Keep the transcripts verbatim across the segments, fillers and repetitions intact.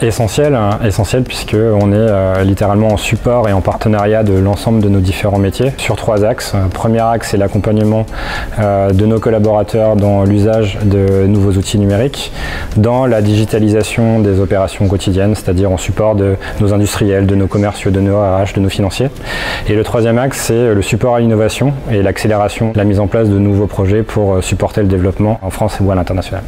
Essentiel, essentiel puisqu'on est euh, littéralement en support et en partenariat de l'ensemble de nos différents métiers sur trois axes. Premier axe, c'est l'accompagnement euh, de nos collaborateurs dans l'usage de nouveaux outils numériques, dans la digitalisation des opérations quotidiennes, c'est-à-dire en support de nos industriels, de nos commerciaux, de nos R H, de nos financiers. Et le troisième axe, c'est le support à l'innovation et l'accélération, la mise en place de nouveaux projets pour supporter le développement en France ou à l'international.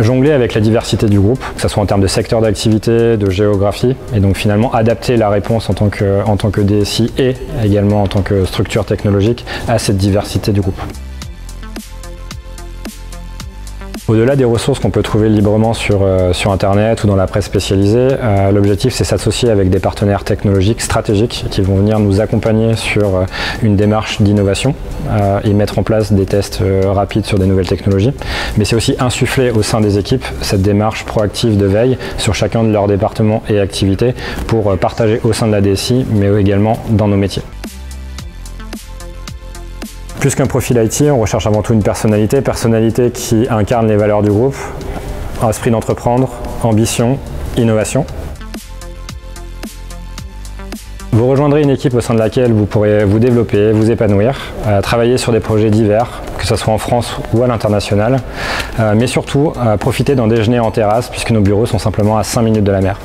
Jongler avec la diversité du groupe, que ce soit en termes de secteur d'activité, de géographie, et donc finalement adapter la réponse en tant que, en tant que D S I et également en tant que structure technologique à cette diversité du groupe. Au-delà des ressources qu'on peut trouver librement sur, euh, sur Internet ou dans la presse spécialisée, euh, l'objectif c'est s'associer avec des partenaires technologiques stratégiques qui vont venir nous accompagner sur euh, une démarche d'innovation euh, et mettre en place des tests euh, rapides sur des nouvelles technologies. Mais c'est aussi insuffler au sein des équipes cette démarche proactive de veille sur chacun de leurs départements et activités pour euh, partager au sein de la D S I mais également dans nos métiers. Plus qu'un profil I T, on recherche avant tout une personnalité, personnalité qui incarne les valeurs du groupe, esprit d'entreprendre, ambition, innovation. Vous rejoindrez une équipe au sein de laquelle vous pourrez vous développer, vous épanouir, euh, travailler sur des projets divers, que ce soit en France ou à l'international, euh, mais surtout euh, profiter d'un déjeuner en terrasse puisque nos bureaux sont simplement à cinq minutes de la mer.